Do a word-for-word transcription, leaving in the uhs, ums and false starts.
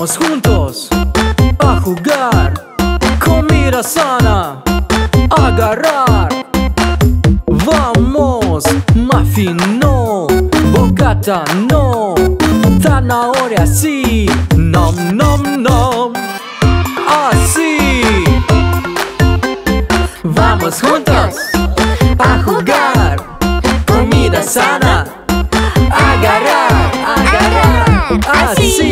Vamos juntos a jugar con comida sana, a agarrar. Vamos, muffin no, bocata no, zanahoria sí, nom nom nom, así. Vamos juntos a jugar comida sana, a agarrar, a agarrar, así.